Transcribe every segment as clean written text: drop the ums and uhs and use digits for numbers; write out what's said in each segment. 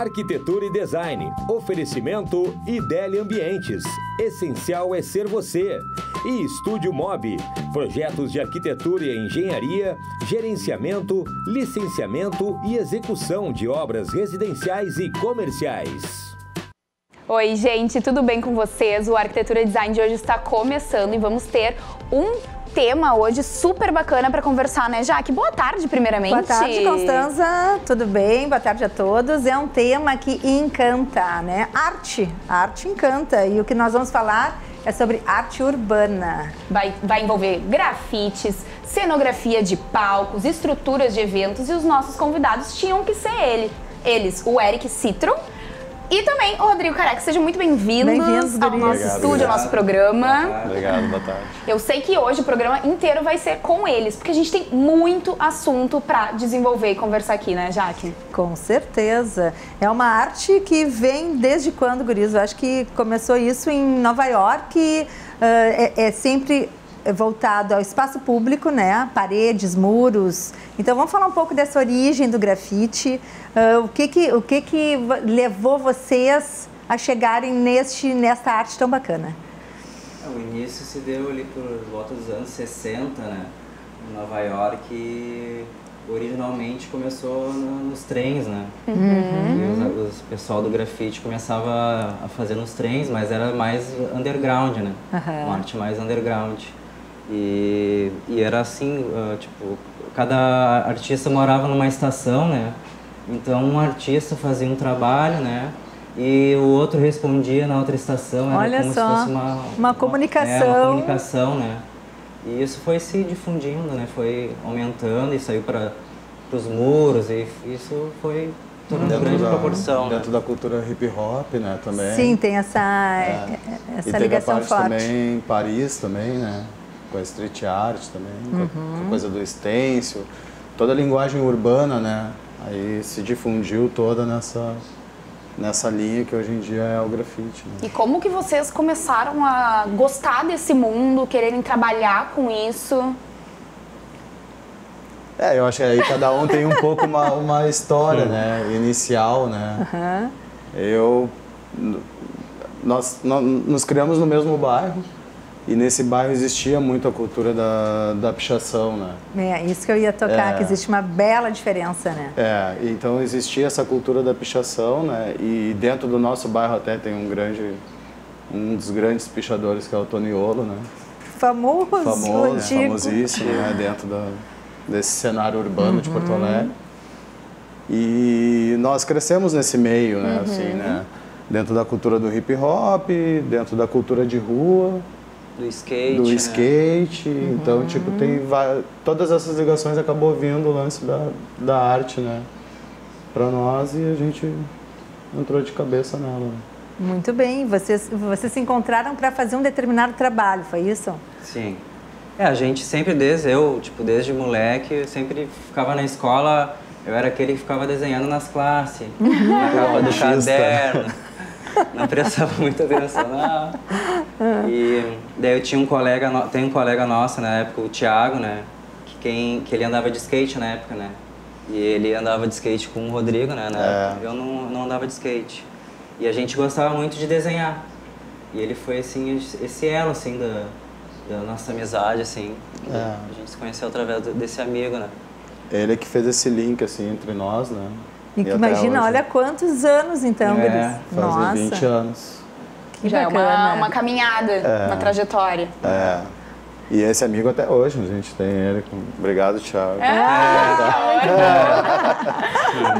Arquitetura e Design, oferecimento e Dell Ambientes, essencial é ser você. E Estúdio Mob, projetos de arquitetura e engenharia, gerenciamento, licenciamento e execução de obras residenciais e comerciais. Oi, gente, tudo bem com vocês? O Arquitetura e Design de hoje está começando e vamos ter um tema hoje super bacana para conversar, né, Jaque? Boa tarde, primeiramente. Boa tarde, Constanza. Tudo bem? Boa tarde a todos. É um tema que encanta, né? Arte. Arte encanta. E o que nós vamos falar é sobre arte urbana. Vai envolver grafites, cenografia de palcos, estruturas de eventos, e os nossos convidados tinham que ser eles, o Eric Citroen e também o Rodrigo Carec. Sejam muito bem-vindos ao nosso estúdio, ao nosso programa. Obrigado, boa tarde. Eu sei que hoje o programa inteiro vai ser com eles, porque a gente tem muito assunto para desenvolver e conversar aqui, né, Jaque? Com certeza. É uma arte que vem desde quando, guris? Eu acho que começou isso em Nova York, é sempre voltado ao espaço público, né? Paredes, muros. Então vamos falar um pouco dessa origem do grafite. O que levou vocês a chegarem nesta arte tão bacana? O início se deu ali por volta dos anos 60, né? Em Nova York, originalmente começou nos trens, né? Uhum. O pessoal do grafite começava a fazer nos trens, mas era mais underground, né? Uhum. Uma arte mais underground. E era assim, tipo, cada artista morava numa estação, né? Então um artista fazia um trabalho, né? E o outro respondia na outra estação. Era Olha como só, se fosse uma comunicação. Uma comunicação, né? E isso foi se difundindo, né? Foi aumentando e saiu para os muros, e isso foi tomando grande proporção. Dentro da cultura hip hop, né? Também. Sim, tem essa ligação forte. Também Paris também, né? Com a street art também, com a coisa do stencil, toda a linguagem urbana, né? Aí se difundiu toda nessa linha que hoje em dia é o grafite. Né? E como que vocês começaram a gostar desse mundo, quererem trabalhar com isso? Eu acho que aí cada um tem um pouco uma história, né? Inicial, né? Uhum. Nós nos criamos no mesmo bairro. E nesse bairro existia muito a cultura da pichação, né? Isso que eu ia tocar, que existe uma bela diferença, né? Então existia essa cultura da pichação, né? E dentro do nosso bairro até tem um dos grandes pichadores, que é o Toniolo, né? Famoso, né? Famosíssimo, né? Dentro desse cenário urbano de Porto Alegre. E nós crescemos nesse meio, né? Assim, né? Dentro da cultura do hip hop, dentro da cultura de rua. Do skate, uhum. Então, tipo, tem todas essas ligações acabou vindo o lance da arte, né? Pra nós, e a gente entrou de cabeça nela. Né? Muito bem, vocês se encontraram para fazer um determinado trabalho, foi isso? Sim. A gente sempre, desde moleque, eu sempre ficava na escola, eu era aquele que ficava desenhando nas classes, na capa do caderno. Não prestava muita atenção, não. E daí eu tinha um colega nosso na época, o Thiago, né? Que ele andava de skate na época, né? E ele andava de skate com o Rodrigo, né? Eu não andava de skate. E a gente gostava muito de desenhar. E ele foi, assim, esse elo, assim, da nossa amizade, assim. A gente se conheceu através desse amigo, né? Ele é que fez esse link, assim, entre nós, né? E imagina, olha quantos anos, então, Gris. Nossa. 20 anos. Que já bacana. É uma caminhada, uma trajetória. E esse amigo até hoje, a gente tem ele. Obrigado, Thiago.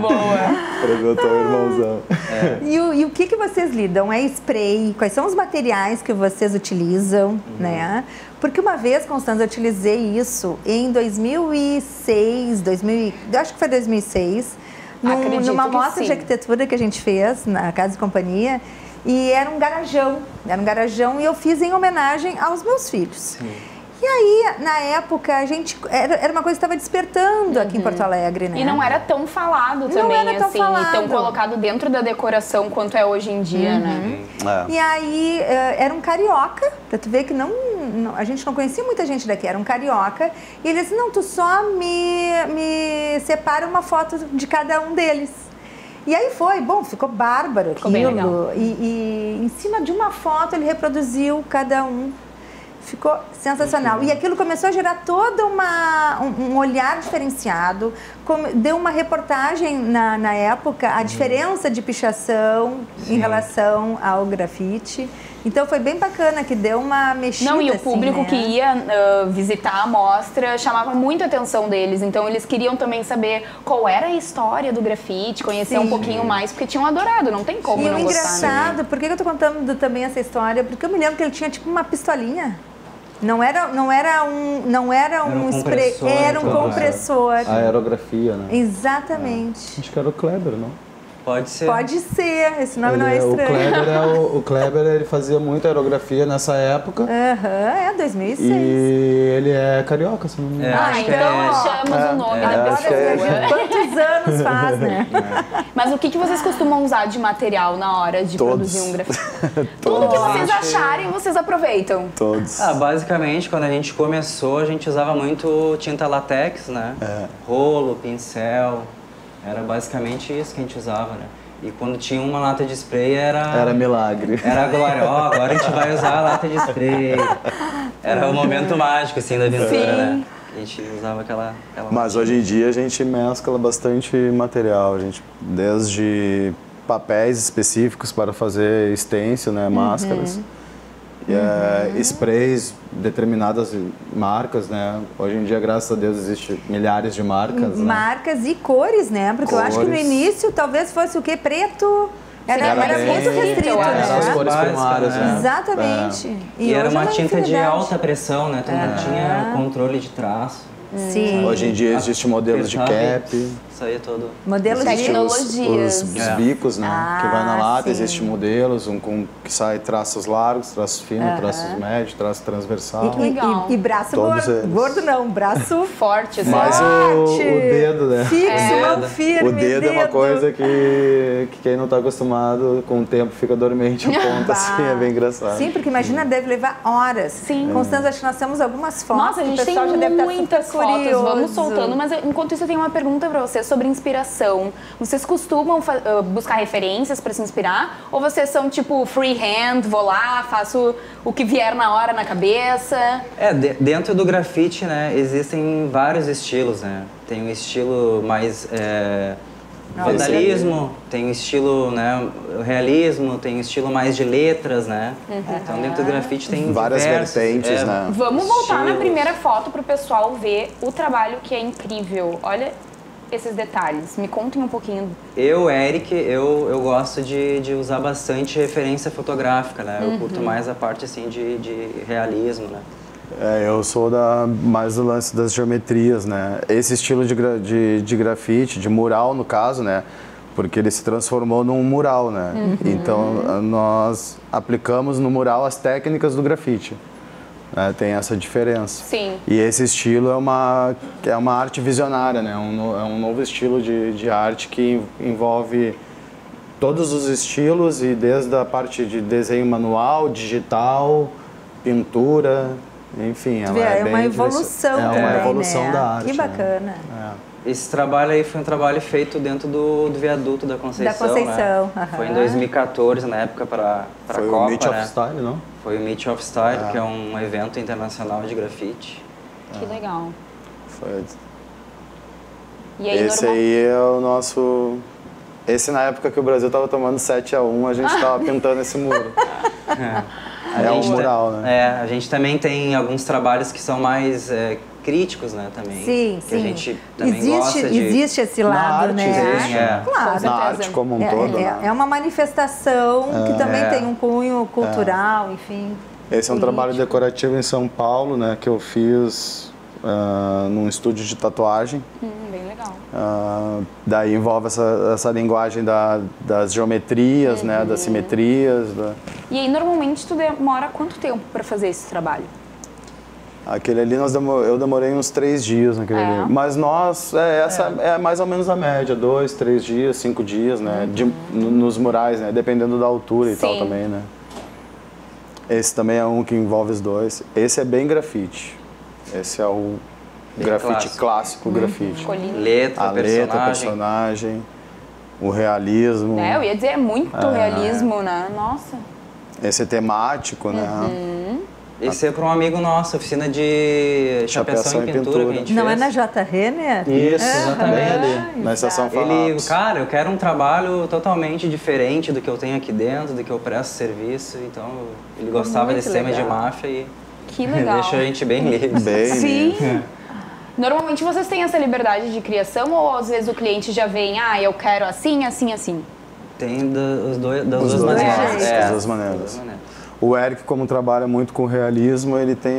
Boa. Perguntou o irmãozão. E o que vocês lidam? É spray? Quais são os materiais que vocês utilizam, né? Porque uma vez, Constanza, eu utilizei isso em 2006, acho que foi 2006. Numa mostra de arquitetura que a gente fez na Casa e Companhia, e era um garajão, e eu fiz em homenagem aos meus filhos. Sim. E aí, na época, a gente era uma coisa que estava despertando aqui em Porto Alegre, né? E não era tão falado também, não era tão falado. E tão colocado dentro da decoração quanto é hoje em dia, né? E aí, era um carioca, pra tu ver que a gente não conhecia muita gente daqui, era um carioca. E ele disse, não, tu só me separa uma foto de cada um deles. E aí foi, bom, ficou bárbaro aquilo. Ficou bem legal. E em cima de uma foto ele reproduziu cada um. Ficou sensacional. E aquilo começou a gerar todo um olhar diferenciado. Deu uma reportagem na época, a diferença de pichação em relação ao grafite. Então foi bem bacana, que deu uma mexida. Não, e o público que ia visitar a mostra chamava muito a atenção deles. Então eles queriam também saber qual era a história do grafite, conhecer um pouquinho mais, porque tinham adorado, não tem como não gostar. E engraçado, por que eu tô contando também essa história? Porque eu me lembro que ele tinha tipo uma pistolinha. Não era um spray, era um compressor. A aerografia, né? Exatamente. Acho que era o Kleber, não? Pode ser. Pode ser, esse nome não é estranho. O Kleber ele fazia muita aerografia nessa época. É 2006. E ele é carioca, se não me engano. Então achamos o nome da pessoa. Quantos anos faz, né? Mas o que vocês costumam usar de material na hora de produzir um grafite? Tudo que vocês acharem, vocês aproveitam. Todos. Basicamente, quando a gente começou, a gente usava muito tinta látex, né? Rolo, pincel. Era basicamente isso que a gente usava, né? E quando tinha uma lata de spray era... Era milagre. Era glória, agora a gente vai usar a lata de spray. Era o momento mágico, assim, da aventura, né? A gente usava aquela... Mas hoje em dia a gente mescla bastante material, a gente, desde papéis específicos para fazer stencil, né? Máscaras. Sprays, determinadas marcas, né? Hoje em dia, graças a Deus, existe milhares de marcas, né? Marcas e cores, né? Porque eu acho que no início talvez fosse o quê? Preto. Era muito restrito, né? Era as cores primárias, né? Exatamente. E era uma tinta de alta pressão, né? Tu não tinha controle de traço. Sim. Hoje em dia existem modelos de cap. Isso aí é todo. Modelos de tecnologias. Os bicos, né? Que vai na lata, existem modelos, que sai traços largos, traços finos, traços médios, traço transversal. E braço gordo. Gordo não, braço forte, assim. Mas o dedo, né? Fixo, firme. O dedo é uma coisa que quem não está acostumado com o tempo fica dormente, ponta assim, é bem engraçado. Sim, porque imagina, deve levar horas. Sim. Constanza, acho que nós temos algumas fotos. Nossa, a gente tem muitas fotos, vamos soltando. Mas enquanto isso, eu tenho uma pergunta para vocês sobre inspiração. Vocês costumam buscar referências para se inspirar? Ou vocês são tipo freehand, vou lá, faço o que vier na hora, na cabeça? Dentro do grafite, né, existem vários estilos, né? Tem um estilo mais vandalismo, tem um estilo, né, realismo, tem um estilo mais de letras, né? Então dentro do grafite tem várias vertentes, né? Vamos voltar na primeira foto para o pessoal ver o trabalho, que é incrível. Olha esses detalhes, me contem um pouquinho. Eu, Eric, eu gosto de usar bastante referência fotográfica, né? Eu curto mais a parte, assim, de realismo, né? Eu sou mais do lance das geometrias, né? Esse estilo de grafite, de mural, no caso, né? Porque ele se transformou num mural, né? Então, nós aplicamos no mural as técnicas do grafite. Tem essa diferença. Sim. E esse estilo é uma arte visionária, né? É um novo estilo de arte que envolve todos os estilos, e desde a parte de desenho manual, digital, pintura, enfim, ela é bem uma evolução também, uma evolução, né? Da arte. Que bacana. Né? Esse trabalho aí foi um trabalho feito dentro do viaduto da Conceição. Né? Foi em 2014, na época, para a Copa. Foi o Meet of Style, não? Foi o Meet of Style, que é um evento internacional de grafite. Que legal. Foi. E aí, esse aí é o nosso... Esse, na época que o Brasil estava tomando 7-1, a gente estava pintando esse muro. É um mural, né? A gente também tem alguns trabalhos que são mais... críticos, né, também. Sim, sim. Que a gente também gosta de... Existe esse lado, né? Claro. Na arte como um todo. É uma manifestação que também tem um cunho cultural, enfim. Esse é um trabalho decorativo em São Paulo, né, que eu fiz num estúdio de tatuagem. Bem legal. Daí envolve essa linguagem das geometrias, né, das simetrias. E aí, normalmente, tu demora quanto tempo para fazer esse trabalho? Aquele ali, eu demorei uns 3 dias naquele ali. Mas nós, essa é mais ou menos a média, 2, 3 dias, 5 dias, né? Nos murais, né? Dependendo da altura e tal também, né? Esse também é um que envolve os dois. Esse é bem grafite. Esse é o grafite clássico, grafite. Letra, personagem. o realismo. É, eu ia dizer, é muito realismo, né? Nossa. Esse é temático, né? Uhum. Esse é para um amigo nosso, oficina de chapeação e pintura que a gente fez. É na JR, né? Isso, exatamente. Na Estação Farrapos. Cara, eu quero um trabalho totalmente diferente do que eu tenho aqui dentro, do que eu presto serviço. Então, ele gostava desse tema de máfia e... Que legal. Deixa a gente bem livre. Sim. Normalmente vocês têm essa liberdade de criação ou às vezes o cliente já vem, ah, eu quero assim, assim, assim? Tem das duas maneiras. O Eric, como trabalha muito com realismo, ele tem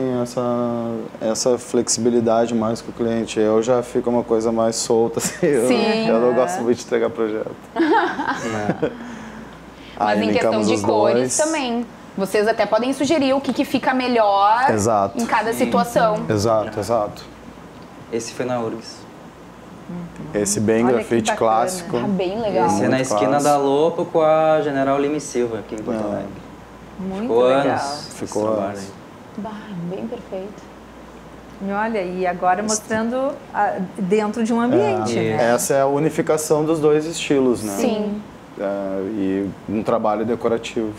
essa flexibilidade mais com o cliente. Eu já fico uma coisa mais solta, assim. Eu não gosto muito de entregar projeto. Mas em questão de cores também. Vocês até podem sugerir o que fica melhor em cada situação. Exato, exato. Esse foi na URGS. Esse bem grafite clássico. Ah, bem legal. Esse é na esquina da Lopo com a General Lima e Silva, aqui em Porto Alegre. Muito legal. Ficou anos. Bem perfeito. E olha, e agora mostrando dentro de um ambiente, né? Essa é a unificação dos dois estilos, né? Sim. E um trabalho decorativo.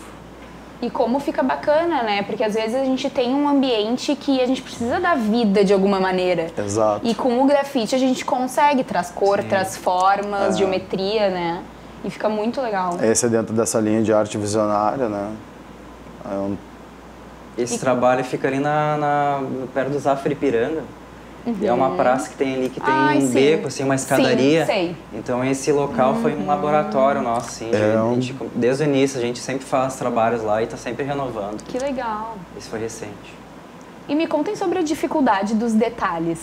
E como fica bacana, né? Porque às vezes a gente tem um ambiente que a gente precisa dar vida de alguma maneira. Exato. E com o grafite a gente consegue, traz cor, traz formas, geometria, né? E fica muito legal. Esse é dentro dessa linha de arte visionária, né? Esse trabalho fica ali perto do Zafra Ipiranga. Uhum. É uma praça que tem ali, que tem um beco, assim, uma escadaria. Sim, sei. Então esse local foi um laboratório nosso, assim. Desde o início a gente sempre faz trabalhos lá e tá sempre renovando. Que legal. Isso foi recente. E me contem sobre a dificuldade dos detalhes.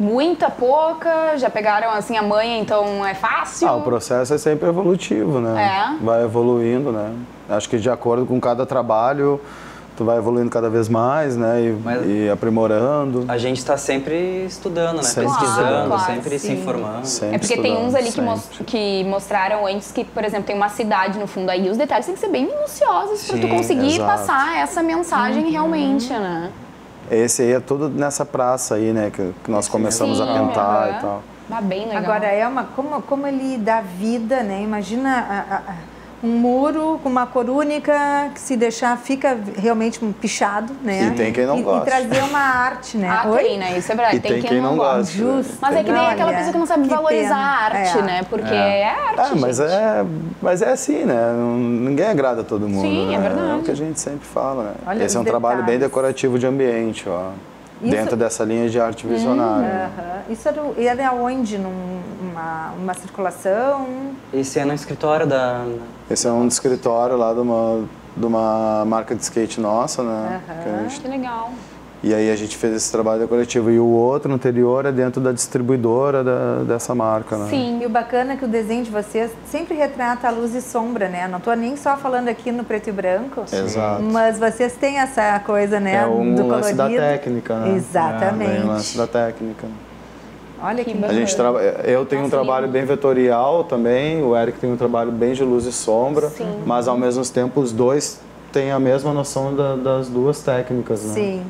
Muita, pouca? Já pegaram, assim, a manha, então é fácil? Ah, o processo é sempre evolutivo, né? É. Vai evoluindo, né? Acho que de acordo com cada trabalho... Tu vai evoluindo cada vez mais, né? E aprimorando. A gente está sempre estudando, né? Sempre pesquisando, sempre se informando. Sempre tem uns ali que mostraram antes que, por exemplo, tem uma cidade no fundo aí. Os detalhes têm que ser bem minuciosos para tu conseguir passar essa mensagem realmente, né? Esse aí é tudo nessa praça aí, né? Que nós começamos a pintar e tal. Tá bem legal. Agora, como ele dá vida, né? Imagina... Um muro com uma cor única, que se deixar fica realmente pichado, né? E tem quem não gosta. E trazer uma arte, né? Ah, tem, né? Isso é verdade. E tem quem não gosta. Justo. Mas é que nem aquela pessoa que não sabe valorizar a arte, né? Porque é arte, mas é assim, né? Ninguém agrada a todo mundo. Sim, né? É verdade. É o que a gente sempre fala, né? Olha, esse é um trabalho bem decorativo de ambiente, ó. Dentro dessa linha de arte visionária. Isso era onde? Numa circulação? Esse é no escritório da... Esse é um escritório lá de uma marca de skate nossa, né? Que legal. E aí a gente fez esse trabalho decorativo. E o outro, no anterior, é dentro da distribuidora dessa marca, né? Sim, e o bacana é que o desenho de vocês sempre retrata a luz e sombra, né? Não tô nem só falando aqui no preto e branco. Exato. Mas vocês têm essa coisa, né? É um do lance da técnica, né? Exatamente. É um lance da técnica. Olha que bacana. Eu tenho um trabalho bem vetorial também, o Eric tem um trabalho bem de luz e sombra. Sim. Mas ao mesmo tempo os dois têm a mesma noção das duas técnicas, né? Sim.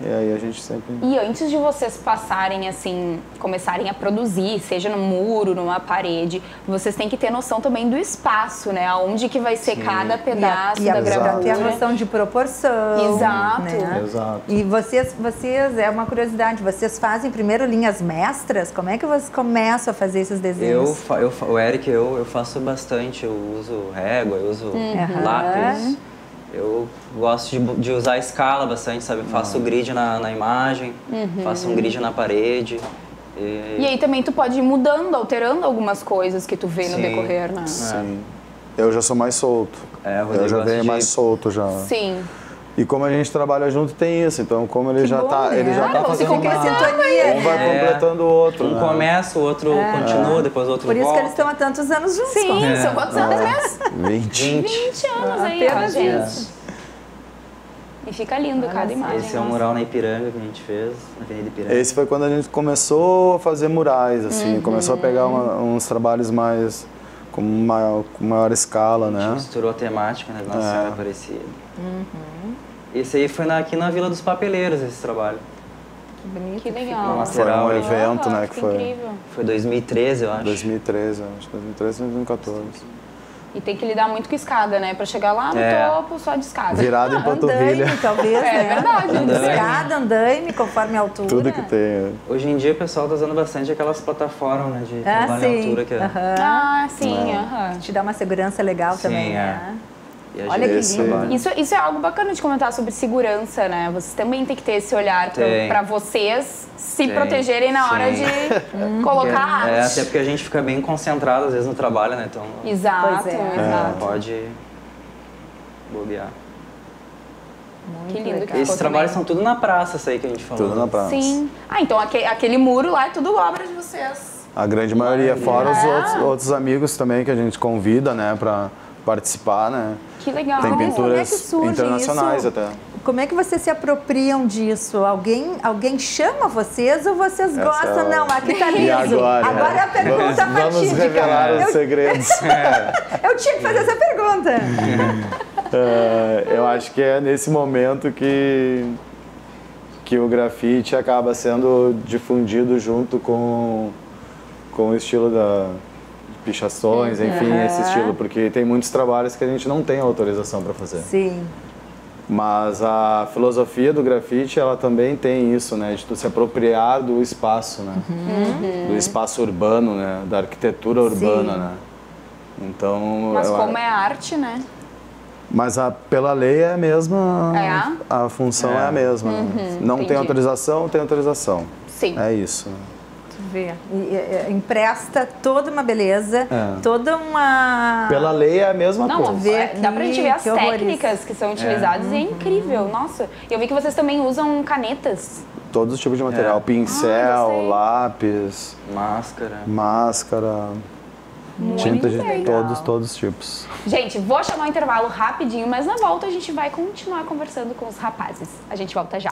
E aí a gente sempre... E antes de vocês passarem, assim, começarem a produzir, seja num muro, numa parede, vocês têm que ter noção também do espaço, né? Aonde que vai ser cada pedaço da gravatura. E a noção de proporção. Exato. Né? Exato. E vocês, é uma curiosidade, vocês fazem primeiro linhas mestras? Como é que vocês começam a fazer esses desenhos? O Eric, eu faço bastante, eu uso régua, eu uso lápis. Eu gosto de usar a escala bastante, sabe? Faço grid na imagem, faço um grid na parede. E aí também tu pode ir mudando, alterando algumas coisas que tu vê no decorrer, né? Sim. Eu já sou mais solto. Eu já venho mais solto já. Sim. E como a gente trabalha junto, tem isso. Então, como ele já está fazendo uma sintonia, um vai completando o outro. Um começa, o outro continua, depois o outro volta. Por isso que eles estão há tantos anos juntos. Sim, são quantos anos mesmo? 20 anos aí, ó, gente. E fica lindo cada imagem. Esse é um mural na Ipiranga que a gente fez, na Avenida Ipiranga. Esse foi quando a gente começou a fazer murais, assim. Começou a pegar uns trabalhos mais... com maior escala, né? A gente misturou a temática, né? Nossa, era parecido. Esse aí foi aqui na Vila dos Papeleiros, esse trabalho. Que bonito. Que legal. Nossa, foi um evento, né? Que foi incrível. Foi 2013, eu acho. 2013, acho. 2013, 2014. E tem que lidar muito com escada, né? Pra chegar lá no topo, só de escada. Virado em panturrilha. Andaime, talvez, né? É verdade. Andaime. Escada, andaime, conforme a altura. Tudo que tem. É. Hoje em dia o pessoal tá usando bastante aquelas plataformas, né? De trabalho em altura. Que é... Ah, sim. Te dá uma segurança legal também, né? Olha que lindo. Isso é algo bacana de comentar sobre segurança, né? Vocês também têm que ter esse olhar para vocês se protegerem na hora de colocar arte. É, até porque a gente fica bem concentrado, às vezes, no trabalho, né? Então, exato, exato. Pode bobear. Muito lindo. Que esses trabalhos são tudo na praça, isso aí que a gente falou. Tudo na praça. Sim. Ah, então aquele muro lá é tudo obra de vocês. A grande maioria, fora os outros amigos também que a gente convida, né? Pra participar, né? Que legal. Tem pinturas internacionais até. Como é que vocês se apropriam disso? Alguém chama vocês ou vocês gostam? Não, aqui tá liso. Agora a pergunta fatídica. Vamos revelar os segredos. Eu tinha que fazer essa pergunta. Eu acho que é nesse momento que o grafite acaba sendo difundido junto com o estilo da... pichações, enfim, esse estilo, porque tem muitos trabalhos que a gente não tem autorização para fazer. Sim. Mas a filosofia do grafite, ela também tem isso, né, de se apropriar do espaço, né, do espaço urbano, né, da arquitetura urbana, né. Então. Mas como é a arte, né? Mas pela lei é a mesma, a função é a mesma. Né? Não tem autorização, tem autorização. Sim. É isso. E empresta toda uma beleza, toda uma... Pela lei é a mesma coisa. Dá pra gente ver as técnicas que são utilizadas e é incrível, nossa. Eu vi que vocês também usam canetas. Todos os tipos de material, pincel, lápis, máscara, tinta de todos os tipos. Gente, vou chamar o intervalo rapidinho, mas na volta a gente vai continuar conversando com os rapazes. A gente volta já.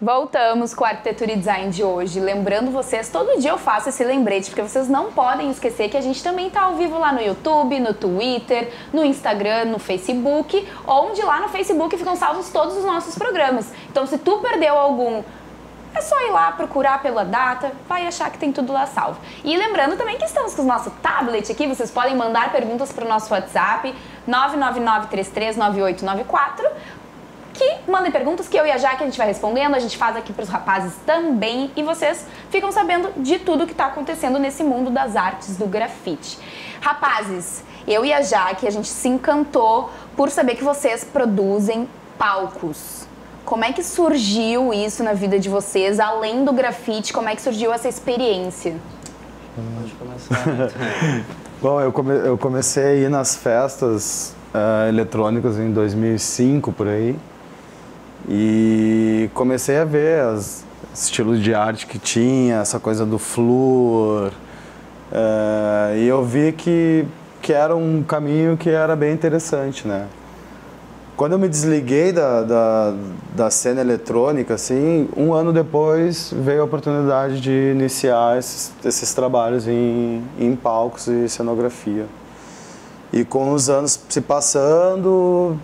Voltamos com a Arquitetura e Design de hoje. Lembrando vocês, todo dia eu faço esse lembrete, porque vocês não podem esquecer que a gente também está ao vivo lá no YouTube, no Twitter, no Instagram, no Facebook, onde lá no Facebook ficam salvos todos os nossos programas. Então, se tu perdeu algum, é só ir lá procurar pela data, vai achar que tem tudo lá salvo. E lembrando também que estamos com o nosso tablet aqui, vocês podem mandar perguntas para o nosso WhatsApp, 999339894, que mandem perguntas que eu e a Jaque a gente vai respondendo, a gente faz aqui para os rapazes também e vocês ficam sabendo de tudo que está acontecendo nesse mundo das artes do grafite. Rapazes, eu e a Jaque, a gente se encantou por saber que vocês produzem palcos. Como é que surgiu isso na vida de vocês, além do grafite, como é que surgiu essa experiência? Pode começar. Bom, eu comecei a ir nas festas eletrônicas em 2005, por aí. E comecei a ver os estilos de arte que tinha, essa coisa do flúor. E eu vi que era um caminho que era bem interessante, né? Quando eu me desliguei da cena eletrônica, assim, um ano depois veio a oportunidade de iniciar esses trabalhos em palcos e cenografia. E com os anos se passando,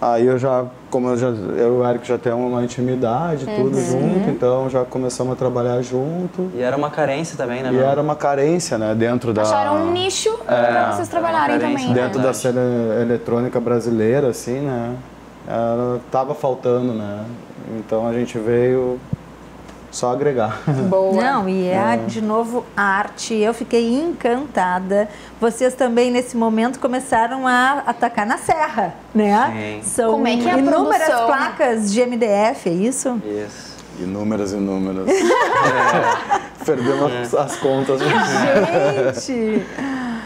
aí eu já... Como eu e o Eric já tem uma intimidade, tudo junto, então já começamos a trabalhar junto. E era uma carência também, né? E era uma carência, né? Dentro da... Acharam um nicho pra vocês trabalharem também. Dentro da cena eletrônica brasileira, assim, né? Tava faltando, né? Então a gente veio só agregar. Boa. Não, e de novo, a arte. Eu fiquei encantada. Vocês também, nesse momento, começaram a atacar na serra, né? Sim. São como é que é inúmeras a placas de MDF, é isso? Isso. Inúmeras. Perdemos as contas. Gente!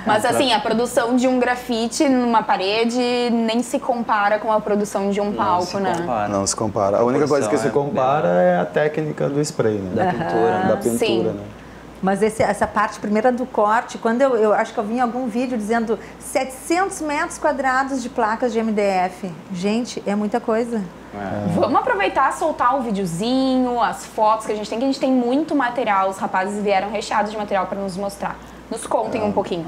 Mas assim, a produção de um grafite numa parede nem se compara com a produção de um palco, né? Não se compara. A única coisa que se compara é a técnica do spray, né? Da pintura, sim. Né? Mas essa parte primeira do corte, quando eu acho que eu vi em algum vídeo dizendo 700 metros quadrados de placas de MDF. Gente, é muita coisa. Vamos aproveitar, soltar o videozinho, as fotos que a gente tem muito material. Os rapazes vieram recheados de material para nos mostrar. Nos contem um pouquinho.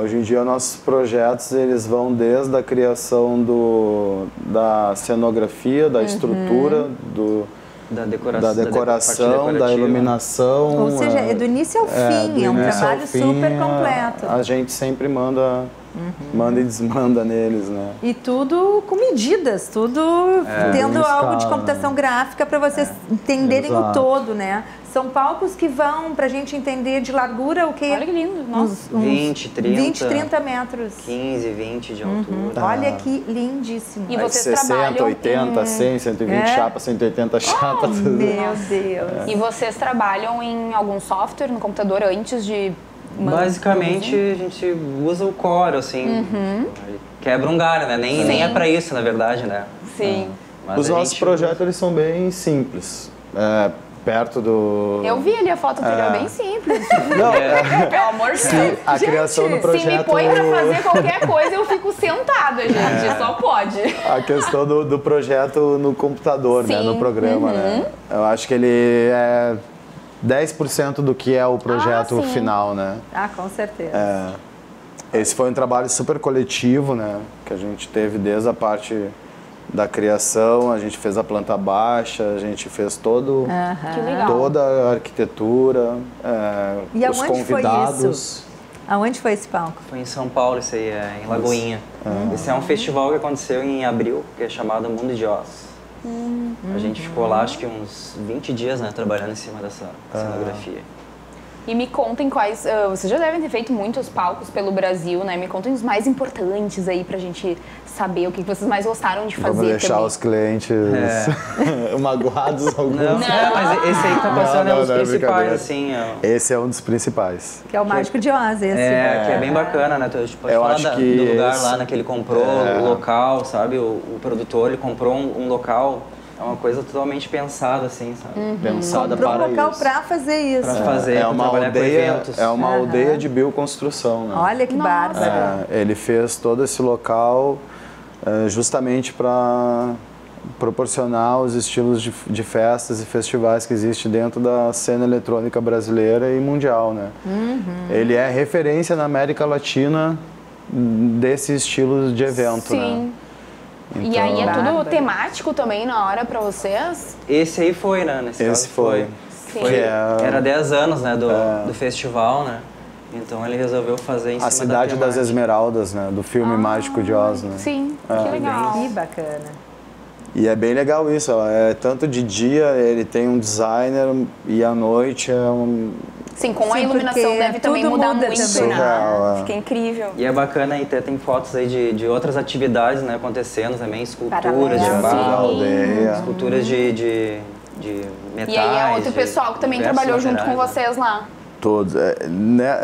Hoje em dia nossos projetos eles vão desde a criação da cenografia, da estrutura, da decoração, da iluminação. Ou seja, é do início ao fim, é um trabalho super completo. A gente sempre manda... Manda e desmanda neles, né? E tudo com medidas, tudo tendo algo de computação gráfica para vocês entenderem o todo, né? São palcos que vão, para a gente entender de largura, o quê? Olha que lindo, nossa. Uns 20, 30 metros. 15, 20 de altura. Olha que lindíssimo. E vocês 60, trabalham 80, 100, 120 chapas, 180 chapas. Oh, meu Deus. E vocês trabalham em algum software no computador antes de... Basicamente, a gente usa o Core, assim, quebra um galho, né? Nem é para isso, na verdade, né? Sim. Os nossos projetos, eles são bem simples, perto do... Eu vi ali a foto anterior, bem simples. Não, pelo amor de Deus. A criação do projeto... se me põe para fazer qualquer coisa, eu fico sentada, gente, só pode. A questão do projeto no computador, né? No programa, né? Eu acho que ele é... 10% do que é o projeto final, né? Ah, com certeza. Esse foi um trabalho super coletivo, né? Que a gente teve desde a parte da criação, a gente fez a planta baixa, a gente fez toda a arquitetura, e os convidados. Foi isso? Aonde foi esse palco? Foi em São Paulo, isso aí, em Lagoinha. Esse é um festival que aconteceu em abril, que é chamado Mundo de Oz. A gente ficou lá, acho que uns 20 dias, né, trabalhando em cima dessa cenografia. E me contem quais... vocês já devem ter feito muitos palcos pelo Brasil, né? Me contem os mais importantes aí pra gente saber o que vocês mais gostaram de fazer. Vamos deixar também os clientes magoados alguns. Não, mas esse aí tá passando os principais, assim. Esse é um dos principais. Que é o Mágico de Oz, esse. Que é bem bacana, né? Tipo, eu acho que do lugar lá, né, que ele comprou, o local, sabe? O produtor, ele comprou um local... É uma coisa totalmente pensada, assim, sabe? Pensada para um local para fazer isso. Para fazer, é uma aldeia de bioconstrução, né? Olha que bárbaro. Ele fez todo esse local justamente para proporcionar os estilos de festas e festivais que existem dentro da cena eletrônica brasileira e mundial, né? Ele é referência na América Latina desse estilo de evento, né? Então, e aí é tudo temático também na hora pra vocês? Esse aí foi, né? Esse foi. Era 10 anos, né, do festival, né? Então ele resolveu fazer em cima da temática. A Cidade das Esmeraldas, né? Do filme Mágico de Oz, né? Sim, que legal. Que bacana. E é bem legal isso, tanto de dia ele tem um designer e à noite é um... Sim, com a iluminação deve também mudar muito, né? Fica incrível. E é bacana aí, tem fotos aí de outras atividades, né, acontecendo também, esculturas de barro, esculturas de metais. E aí é outro pessoal que também trabalhou junto com vocês lá. Todos.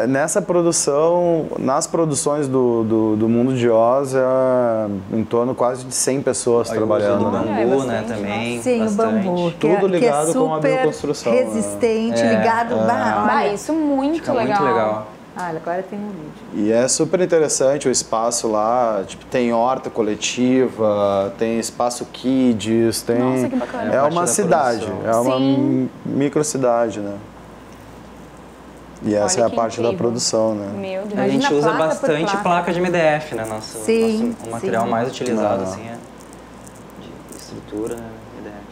Nessa produção, nas produções do Mundo de Oz, em torno quase de 100 pessoas trabalhando. O bambu, né, também. Sim, bastante. O bambu. Tudo ligado com a bioconstrução. Resistente, ligado. Isso muito legal. Muito legal. Olha, agora tem um vídeo. E é super interessante o espaço lá, tipo, tem horta coletiva, tem espaço kids, tem... Nossa, que bacana. É uma cidade, é uma microcidade, né? E essa é a parte da produção, né? Meu Deus. A gente usa bastante placa de MDF, né? Nosso material mais utilizado, assim, de estrutura, né?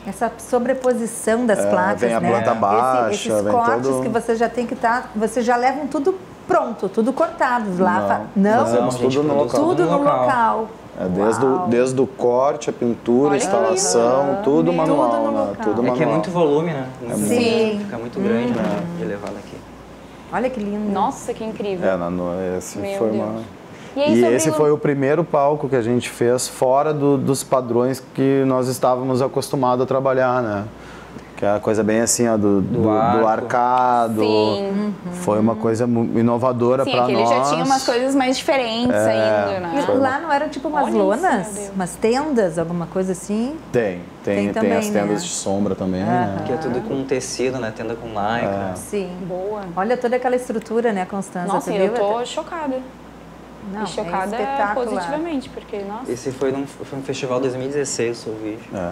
Essa sobreposição das placas, vem a planta baixa, esses cortes que você já tem que estar... Vocês já levam tudo pronto, tudo cortado lá. Não, fazemos tudo no local. Tudo no local. Desde o corte, a pintura, a instalação, tudo manual, né? Tudo manual. É que é muito volume, né? Sim. Fica muito grande, né? De levar daqui. Olha que lindo. Nossa, que incrível. Esse foi o primeiro palco que a gente fez fora dos padrões que nós estávamos acostumados a trabalhar, né? Que é a coisa bem assim, do arcado. Sim. Foi uma coisa inovadora para nós. Sim, ele já tinha umas coisas mais diferentes ainda, né? E lá não eram tipo umas lonas? Umas tendas, alguma coisa assim? Tem as tendas de sombra também, né? Que é tudo com tecido, né? Tenda com lycra. Sim. Boa. Olha toda aquela estrutura, né, Constanza? Nossa, eu tô chocada. Não, chocada positivamente, porque, nossa... Esse foi um festival 2016, Soul Vision.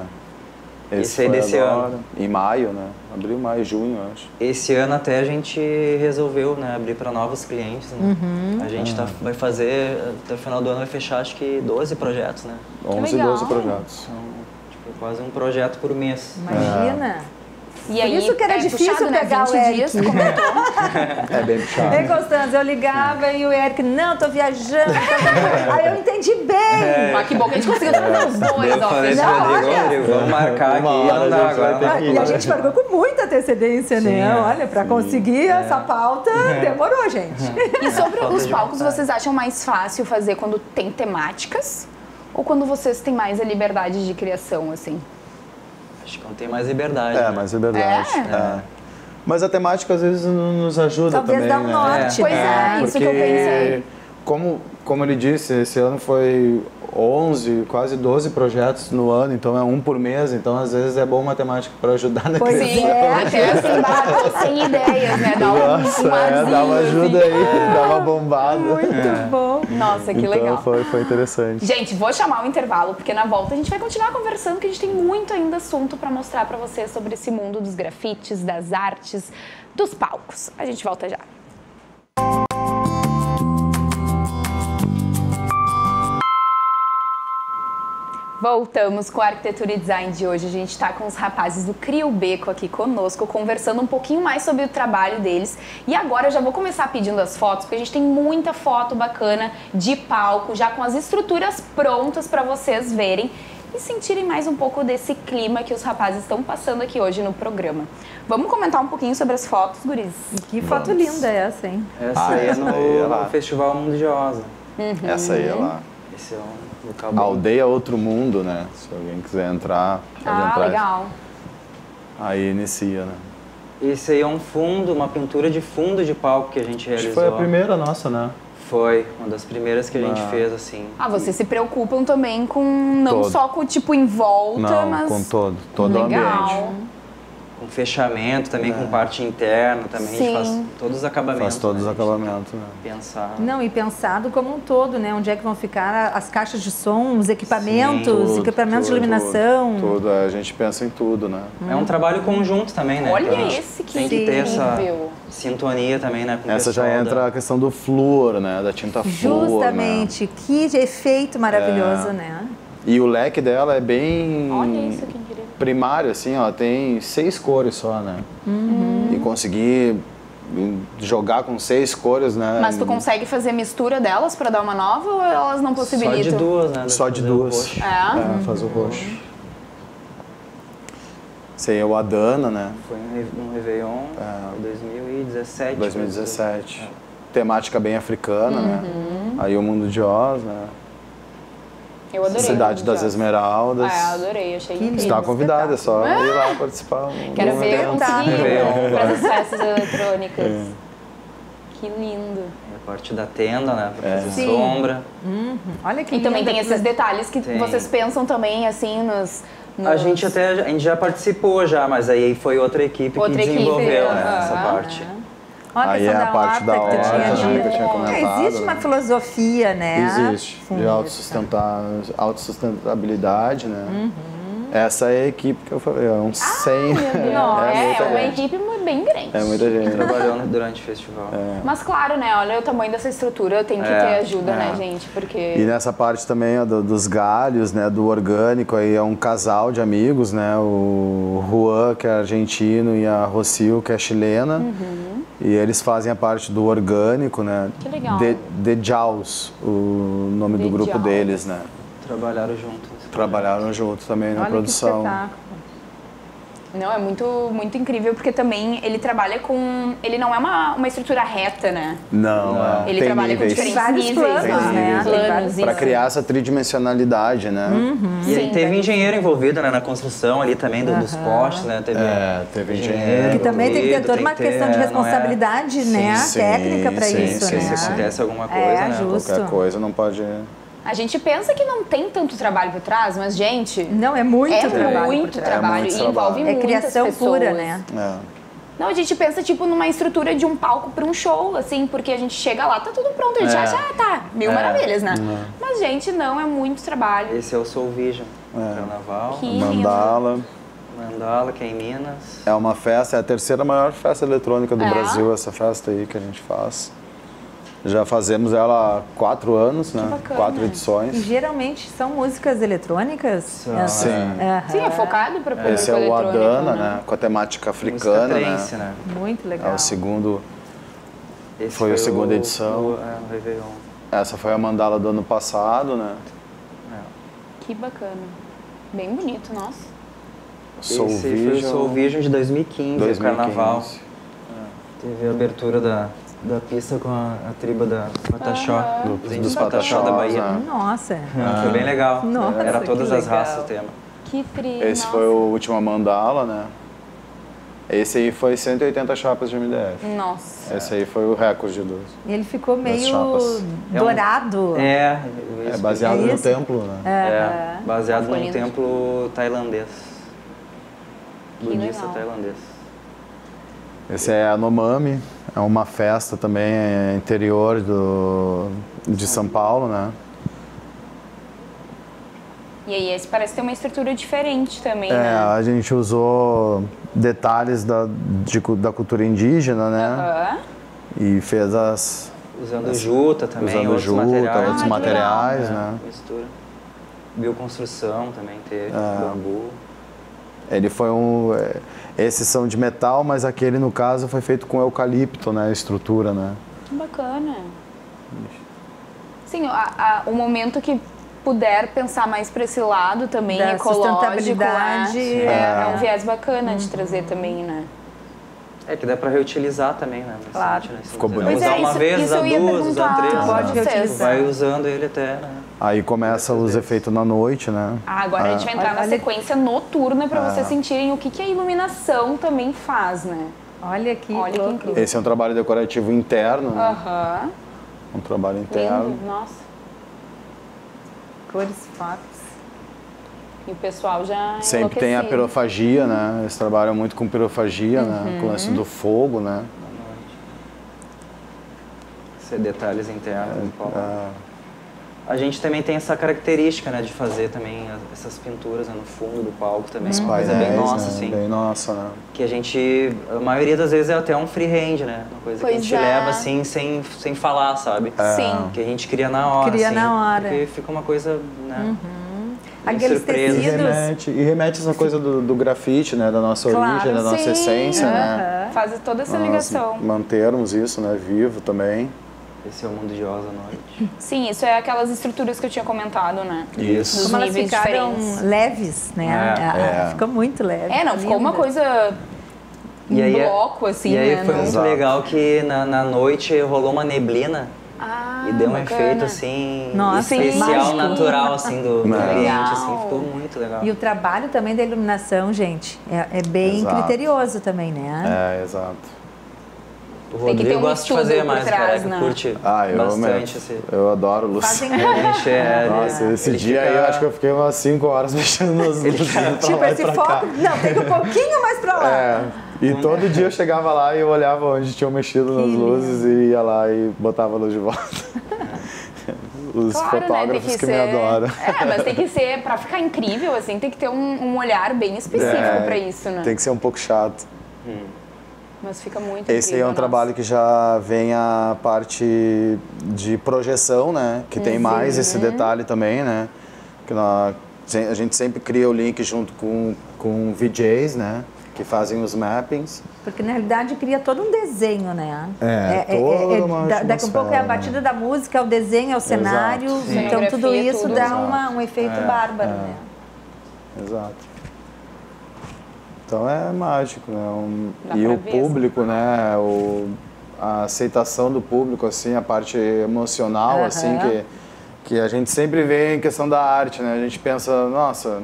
Esse aí desse ano. Em maio, né? Abril, maio, junho, acho. Esse ano até a gente resolveu, né, abrir para novos clientes, né? Uhum. A gente vai fazer, até o final do ano vai fechar acho que 12 projetos, né? 11, 12 projetos. Então, tipo, quase um projeto por mês. Imagina! É. E aí, por isso que era difícil puxado, pegar, né? 20 o Eric. Dias, é bem puxado. E Constanza, eu ligava e o Eric, não, tô viajando. Aí eu entendi bem. Mas que bom que a gente conseguiu trazer os dois. Eu falei pro Rodrigo, vamos marcar aqui. E a gente marcou com muita antecedência, sim, né? Olha, pra conseguir essa pauta, demorou, gente. E sobre os palcos, vocês acham mais fácil fazer quando tem temáticas? Ou quando vocês têm mais a liberdade de criação, assim? Acho que não tem mais liberdade. É, né? Mais liberdade. É. É. Mas a temática às vezes nos ajuda. Talvez também. Talvez dá um norte. Pois é, isso que eu pensei. Como ele disse, esse ano foi 11, quase 12 projetos no ano, então é um por mês, então às vezes é bom uma temática para ajudar na criação. Pois é, até assim, bate sem ideias, né? Dá um dá uma ajuda assim. Aí, dá uma bombada. Muito bom. Nossa, que legal. Então foi interessante. Gente, vou chamar o intervalo, porque na volta a gente vai continuar conversando, porque a gente tem muito ainda assunto para mostrar para vocês sobre esse mundo dos grafites, das artes, dos palcos. A gente volta já. Voltamos com a Arquitetura e Design de hoje. A gente está com os rapazes do Crio Beco aqui conosco, conversando um pouquinho mais sobre o trabalho deles. E agora eu já vou começar pedindo as fotos, porque a gente tem muita foto bacana de palco, já com as estruturas prontas para vocês verem e sentirem mais um pouco desse clima que os rapazes estão passando aqui hoje no programa. Vamos comentar um pouquinho sobre as fotos, guris. Que foto linda é essa, hein? Essa aí é no Festival Mundo de Oz. Uhum. Essa aí é lá. Esse é um... A aldeia Outro Mundo, né? Se alguém quiser entrar, pode entrar. Legal. Aí inicia, né? Esse aí é um fundo, uma pintura de fundo de palco que a gente realizou. Foi a primeira nossa, né? Foi, uma das primeiras que a gente fez, assim. Ah, vocês se preocupam também com, não só com o tipo em volta, mas... com todo o ambiente. Com fechamento também, com parte interna também, sim. A gente faz todos os acabamentos. Faz todos, né? Os acabamentos, né? Pensar. Não, e pensado como um todo, né? Onde é que vão ficar as caixas de som, os equipamentos, equipamentos de iluminação. Tudo, a gente pensa em tudo, né? É um trabalho conjunto também, né? Olha esse que tem que ter essa sintonia também, né? Com essa já entra a questão do flúor, né? Da tinta flúor. Justamente, né? Que efeito maravilhoso, né? E o leque dela é bem... Olha isso aqui. Primário, assim, ó, tem 6 cores só, né? Uhum. E conseguir jogar com 6 cores, né? Mas tu consegue fazer mistura delas para dar uma nova ou elas não possibilitam? Só de duas, né? Só de duas. É, faz o roxo. Esse aí é o Adana, né? Foi no Réveillon, em 2017. 2017. Né? Temática bem africana, né? Aí o Mundo de Oz, né? Eu adorei. Cidade das Esmeraldas. Ah, eu adorei, achei incrível. Está convidada, é só ir lá participar. Quero ver o Ciro para as festas eletrônicas. É. Que lindo. É a parte da tenda, né? Para fazer sombra. Olha que lindo. E também tem esses detalhes que vocês pensam também, assim, nos... A gente já participou, mas aí foi outra equipe que desenvolveu essa parte. Olha, aí é a parte da horta que eu tinha comentado. Existe uma filosofia, né? Existe, de autossustentabilidade, né? Essa é a equipe que eu falei, é uns 100. É uma equipe bem grande. É muita gente trabalhando durante o festival. É. Mas claro, né? Olha o tamanho dessa estrutura, tem que ter ajuda, né, gente? Porque... E nessa parte também dos galhos, né? Do orgânico, aí é um casal de amigos, né? O Juan, que é argentino, e a Rocio, que é chilena. E eles fazem a parte do orgânico, né? Que legal. The Jaws, o nome do grupo deles, né? Trabalharam juntos. Trabalharam juntos também na produção. Que espetáculo. Não, é muito incrível, porque também ele trabalha com... Ele não é uma estrutura reta, né? Não. Ele trabalha com diferentes níveis, planos. Para criar essa tridimensionalidade, né? E ele teve engenheiro envolvido, né, na construção ali também dos postes, né? Teve engenheiro. Que também tem que ter toda uma questão de responsabilidade, né? Técnica para isso, né? Se acontece alguma coisa, né? Qualquer coisa não pode... A gente pensa que não tem tanto trabalho por trás, mas, gente... Não, é muito trabalho. Muito trabalho e envolve muitas pessoas. É criação pura, né? É. Não, a gente pensa, tipo, numa estrutura de um palco para um show, assim, porque a gente chega lá, tá tudo pronto, a gente acha, mil maravilhas, né? Mas, gente, não, é muito trabalho. Esse é o Soul Vision, Carnaval, Mandala. Mandala, que é em Minas. É uma festa, é a terceira maior festa eletrônica do Brasil, essa festa aí que a gente faz. Já fazemos ela há 4 anos, né? Bacana. 4 edições. E geralmente são músicas eletrônicas? Ah, sim. Uhum. Sim, é focado para público eletrônico. Esse é o Adana, né? Com a temática africana, trance, né? Muito legal. É o segundo... Esse foi a segunda edição. O Réveillon. Essa foi a Mandala do ano passado, né? É. Que bacana. Bem bonito, nossa. Soul Vision. Foi o Soul Vision de 2015. O carnaval. É. Teve a abertura da pista com a tribo da Pataxó, dos Pataxó da Bahia. Né? Nossa! Foi bem legal. Nossa, era todas as raças o tema. Que frio! Esse foi o último Mandala, né? Esse aí foi 180 chapas de MDF. Nossa! Esse aí foi o recorde dos... Ele ficou meio dourado. É baseado no templo, né? É baseado num templo tailandês. Budista tailandês. Esse é a Nomami, é uma festa também interior de São Paulo, né? E aí esse parece ter uma estrutura diferente também, né? A gente usou detalhes da cultura indígena, né? Uhum. E fez as... Usando juta também, outros materiais, né? Mistura. Bioconstrução também teve, bambu. Ele foi esses são de metal, mas aquele, no caso, foi feito com eucalipto, né? Estrutura, né? Bacana. Sim, o momento que puder pensar mais para esse lado também, da ecológico, é um viés bacana de trazer também, né? É que dá para reutilizar também, né? Claro. Sentido, né? Ficou bonito. Usar uma vez, usar duas, usar três. Pode reutilizar. Vai usando ele até... Né? Aí começa os efeitos na noite, né? Agora a gente vai entrar na sequência noturna para vocês sentirem o que a iluminação também faz, né? Olha aqui. Olha que incrível. Esse é um trabalho decorativo interno, né? Aham. Um trabalho interno. Lindo, nossa. Cores fortes. E o pessoal já sempre tem a pirofagia, né? Eles trabalham muito com pirofagia, né? Com o lance do fogo, né? Isso é detalhes internos. A gente também tem essa característica, né, de fazer também essas pinturas, né, no fundo do palco também. Os painéis, coisa bem nossa, né? Assim. Bem nossa, né? Que a gente, a maioria das vezes é até um freehand, né? Uma coisa que a gente leva assim, sem falar, sabe? Sim. Que a gente cria na hora. Cria na hora. Porque fica uma coisa, né? Aqueles tecidos. E remete essa coisa do grafite, né? Da nossa origem, da nossa essência, né? Faz toda essa ligação. Mantermos isso, né? Vivo também. Esse é o Mundo de Oz à noite. Sim, isso é aquelas estruturas que eu tinha comentado, né? Isso. Como elas ficaram leves, né? Ficou muito leve. Não, ficou uma coisa... bloco, assim, né? E aí foi muito legal que na noite rolou uma neblina. E deu um efeito, assim, especial, natural, assim, do ambiente, assim. Ficou muito legal. E o trabalho também da iluminação, gente, é bem criterioso também, né? É, exato. O Rodrigo gosta de fazer mais, cara, que curte bastante. Eu adoro luz. Nossa, esse dia aí eu acho que eu fiquei umas 5 horas mexendo nas luzes. Tipo, esse foco, não, tem que um pouquinho mais pra lá. E todo dia eu chegava lá e eu olhava onde tinham mexido nas luzes e ia lá e botava a luz de volta. Os fotógrafos que me adoram. Mas tem que ser, pra ficar incrível, assim, tem que ter um olhar bem específico pra isso, né? Tem que ser um pouco chato. Mas fica muito incrível. Esse aí é um trabalho que já vem a parte de projeção, né? Que tem mais esse detalhe também, né? Que a gente sempre cria o link junto com VJs, né? Que fazem os mappings. Porque, na realidade, cria todo um desenho, né? Daqui a pouco é a batida da música, é o desenho, é o cenário. Então, tudo isso dá um efeito bárbaro, né? Exato. Então é mágico, né? E o público, né? A aceitação do público, assim, a parte emocional, assim, que a gente sempre vê em questão da arte, né? A gente pensa, nossa,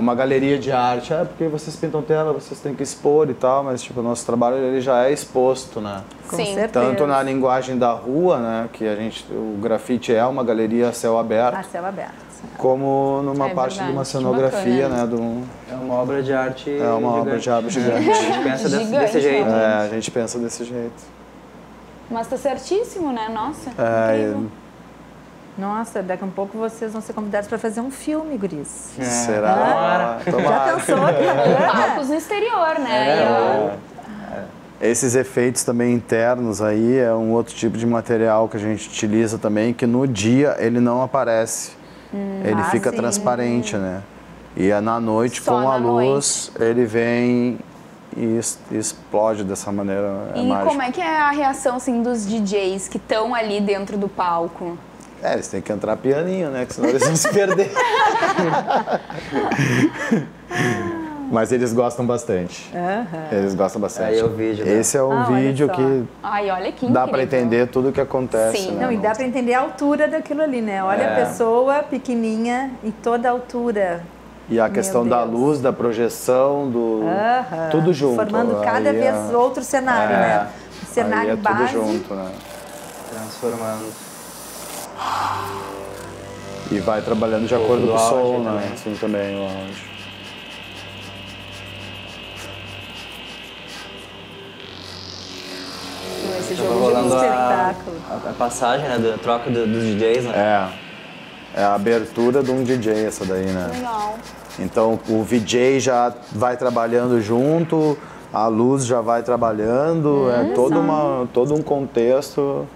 uma galeria de arte, porque vocês pintam tela, vocês têm que expor e tal, mas tipo, o nosso trabalho ele já é exposto, né? Sim. Tanto na linguagem da rua, né? Que o grafite é uma galeria a céu aberto. A céu aberto. Como numa parte de uma cenografia, né? É uma obra de arte gigante. É uma obra de arte gigante. A gente pensa desse jeito. A gente pensa desse jeito. Mas tá certíssimo, né? Nossa, incrível. Nossa, daqui a um pouco vocês vão ser convidados para fazer um filme, guris. É. Será? Ah, já pensou que palcos no exterior, né? Esses efeitos também internos aí é um outro tipo de material que a gente utiliza também, que no dia ele não aparece. Ele fica transparente, né? E é na noite, só com a luz, ele vem e explode dessa maneira. E como é que é a reação assim, dos DJs que estão ali dentro do palco? É, eles têm que entrar pianinho, né? Que senão eles vão se perder. Mas eles gostam bastante. Uhum. Eles gostam bastante. Aí é o vídeo, né? Esse é um vídeo que, olha que dá para entender tudo o que acontece. Sim, né? Não, e dá para entender a altura daquilo ali, né? Olha a pessoa pequenininha e toda a altura. E a questão da luz, da projeção, do tudo junto. Formando cada vez outro cenário, né? O cenário base. Tudo junto, né? Transformando. E vai trabalhando de acordo com o som, né? Assim também, lógico. Esse jogo de um espetáculo. A passagem, né? A troca dos DJs, né? É. É a abertura de um DJ essa daí, né? Legal. Então o DJ já vai trabalhando junto, a luz já vai trabalhando, é todo um contexto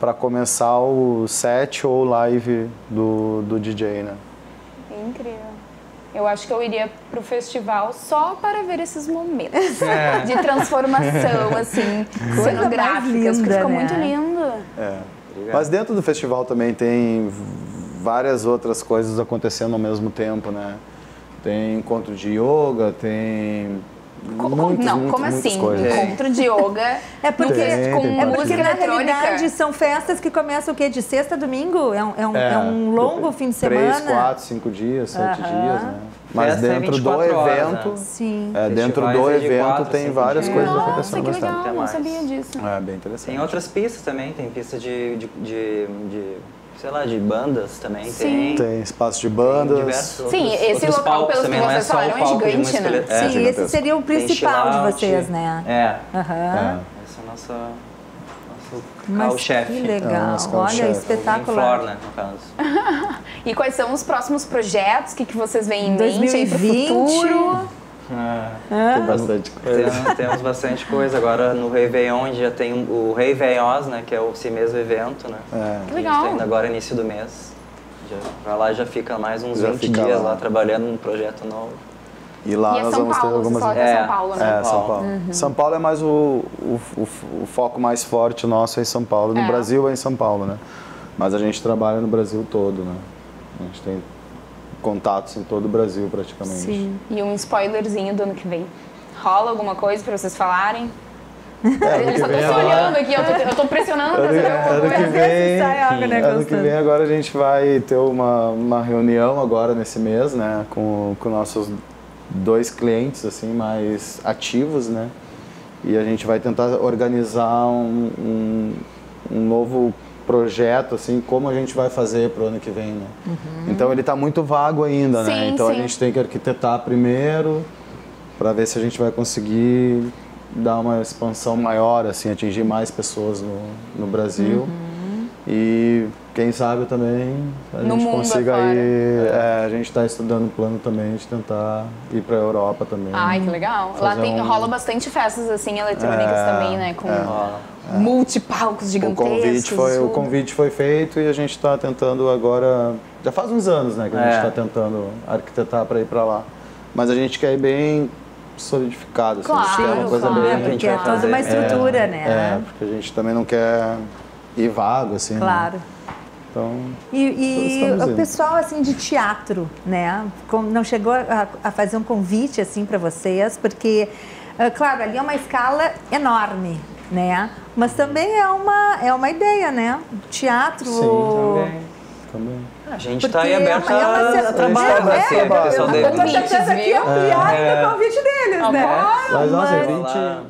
para começar o set ou live do DJ, né? Incrível. Eu acho que eu iria pro festival só para ver esses momentos de transformação, assim, cenográficas, que ficou muito lindo. É. Mas dentro do festival também tem várias outras coisas acontecendo ao mesmo tempo, né? Tem encontro de yoga, tem... Encontro de yoga. É porque, porque na realidade são festas que começam o quê? De sexta a domingo? É um longo fim de semana? 3, 4, 5 dias, 7 dias, né? Mas festa dentro do evento, dentro do evento 4, tem várias coisas acontecendo bastante. Legal, não sabia disso. É bem interessante. Tem outras pistas também, tem pista de bandas também, tem espaço de bandas. Diversos esse local, pelo que vocês falaram, é gigante, né? Sim, esse seria o principal de vocês, né? Esse é o nosso carro-chefe. Que legal, olha, espetacular. Né, no caso. E quais são os próximos projetos que vocês veem em mente aí pro futuro? Tem bastante coisa. Temos bastante coisa. Agora no Réveillon já tem o Réveillon Oz, né? Que é esse mesmo evento, né? Que legal. A gente tá indo agora início do mês. Pra lá já fica mais uns 20 dias lá trabalhando num projeto novo. E lá nós vamos ter algumas... É São Paulo, né? É, São Paulo. São Paulo é mais o foco mais forte nosso é em São Paulo. No Brasil é em São Paulo, né? Mas a gente trabalha no Brasil todo, né? A gente tem contatos em todo o Brasil, praticamente. Sim. E um spoilerzinho do ano que vem. Rola alguma coisa pra vocês falarem? Eles só estão se olhando aqui, eu tô pressionando pra saber alguma coisa. Ano que vem agora a gente vai ter uma reunião agora nesse mês, né? Com nossos 2 clientes, assim, mais ativos, né? E a gente vai tentar organizar um novo projeto, assim, como a gente vai fazer pro ano que vem, né? Então ele tá muito vago ainda, né? Então a gente tem que arquitetar primeiro para ver se a gente vai conseguir dar uma expansão maior, assim, atingir mais pessoas no Brasil. E quem sabe também a gente consiga ir... a gente está estudando o plano também de tentar ir para a Europa também. Ai, que legal. Lá rola bastante festas, assim, eletrônicas também, né? Com multipalcos gigantescos. O convite foi feito e a gente está tentando agora... Já faz uns anos, né, que a gente está tentando arquitetar para ir para lá. Mas a gente quer ir bem solidificado. Claro, assim, é uma coisa bem, porque é toda uma estrutura, né? É, porque a gente também não quer... E vago, assim, claro. Né? Então, e o pessoal, assim, de teatro, né? Não chegou a fazer um convite, assim, para vocês? Porque, claro, ali é uma escala enorme, né? Mas também é uma ideia, né? Teatro... Sim, também. A gente está aí aberto a trabalhar. Eu estou tentando aqui ampliar o convite deles, né? Mas, nossa,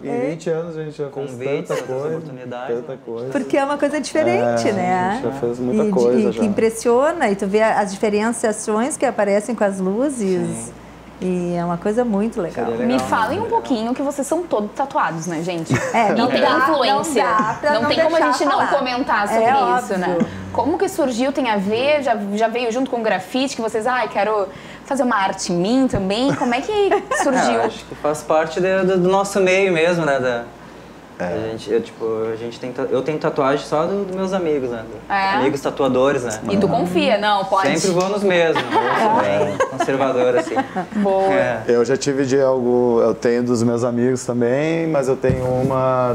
em 20 anos a gente já fez tanta coisa. Porque é uma coisa diferente, né? A gente já fez muita coisa. E que impressiona, e tu vê as diferenciações que aparecem com as luzes. E é uma coisa muito legal. Legal. Me falem um pouquinho que vocês são todos tatuados, né, gente? É, não tem influência. Não tem como a gente não comentar sobre isso, né? Como que surgiu, tem a ver, já veio junto com o grafite, que vocês, ai, quero fazer uma arte em mim também. Como é que surgiu? Acho que faz parte do nosso meio mesmo, né? Eu tenho tatuagem só dos meus amigos, né? Amigos tatuadores, né? E tu confia, não? Pode? Sempre vou nos mesmos, conservador, assim. Boa. É. Eu já tive de algo... Eu tenho dos meus amigos também, mas eu tenho uma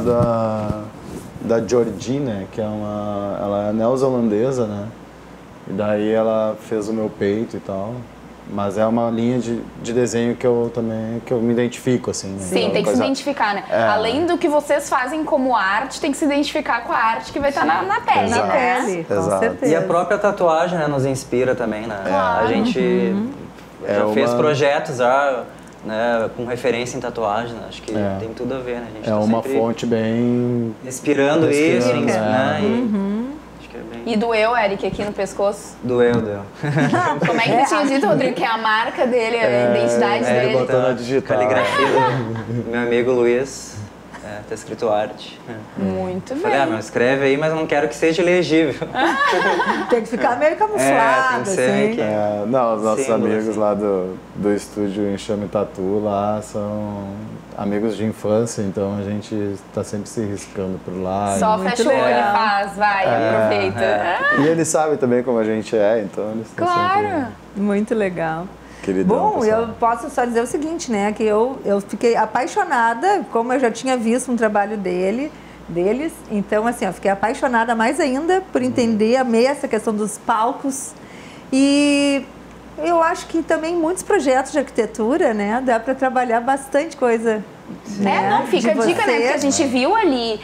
da Jordine, que é uma... Ela é neozelandesa, né? E daí ela fez o meu peito e tal. Mas é uma linha de desenho que eu também me identifico, assim. Né? Sim, tem que se identificar, né? É. Além do que vocês fazem como arte, tem que se identificar com a arte que vai estar na pele. Exato, na pele, com certeza. E a própria tatuagem, né, nos inspira também, né? Claro. A gente fez projetos né, com referência em tatuagem, né? Acho que tem tudo a ver, né? A gente uma fonte bem... Inspirando isso, né? E doeu, Eric, aqui no pescoço? Doeu. Como é que ele tinha dito, Rodrigo, que é a marca dele, a identidade dele? Botou na digital. Caligrafia. Meu amigo Luiz, tá escrito arte. Muito bem. Falei, escreve aí, mas eu não quero que seja legível. Tem que ficar meio camuflado, assim. Não, os nossos amigos lá do estúdio Enxame Tatu, lá, são... amigos de infância, então a gente está sempre se riscando por lá. Só fecha o olho e faz, vai, aproveita. E ele sabe também como a gente é, então eles estão sempre... Muito legal. Queridão, bom, pessoal. Eu posso só dizer o seguinte, né, que eu fiquei apaixonada, como eu já tinha visto um trabalho deles, então assim, eu fiquei apaixonada mais ainda por entender essa questão dos palcos e... Eu acho que também muitos projetos de arquitetura, né, dá para trabalhar bastante coisa. Né? Não, fica a dica, né, porque a gente viu ali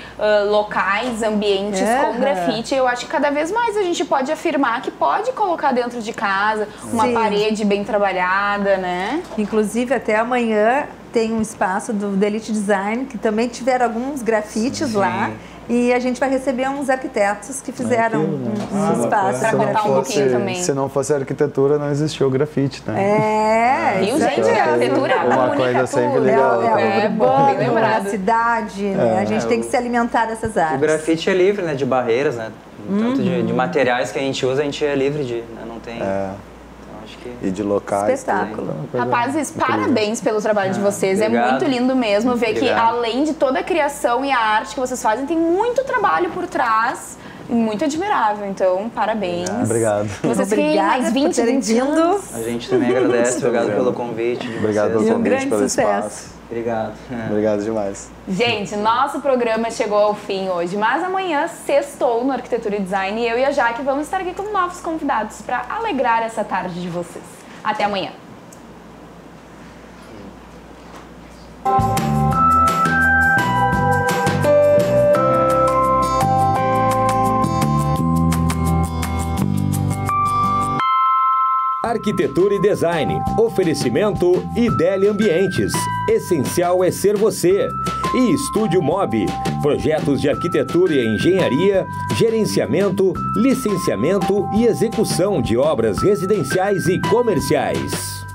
locais, ambientes com grafite. Eu acho que cada vez mais a gente pode afirmar que pode colocar dentro de casa uma parede bem trabalhada, né? Inclusive, até amanhã tem um espaço do Delite Design, que também tiveram alguns grafites lá. E a gente vai receber uns arquitetos que fizeram um espaço para contar um pouquinho também. Se não fosse arquitetura, não existia o grafite, né? É, viu, gente? A arquitetura, a comunicação, é bom, a cidade, né? A gente tem que se alimentar dessas artes. O grafite é livre, né, de barreiras, né? Tanto de materiais que a gente usa, a gente é livre de, né? Não tem... E de locais. Espetáculo. Rapazes, parabéns pelo trabalho de vocês. Obrigado. É muito lindo mesmo ver que além de toda a criação e a arte que vocês fazem, tem muito trabalho por trás. Muito admirável, então, parabéns. Obrigado. Vocês têm mais 20 anos. A gente também agradece, obrigado pelo convite. Obrigado pelo convite, pelo espaço. Obrigado. Obrigado demais. Gente, nosso programa chegou ao fim hoje, mas amanhã sextou no Arquitetura e Design e eu e a Jaque vamos estar aqui com novos convidados para alegrar essa tarde de vocês. Até amanhã. Arquitetura e Design, oferecimento e Dell Ambientes, essencial é ser você. E Estúdio Mob, projetos de arquitetura e engenharia, gerenciamento, licenciamento e execução de obras residenciais e comerciais.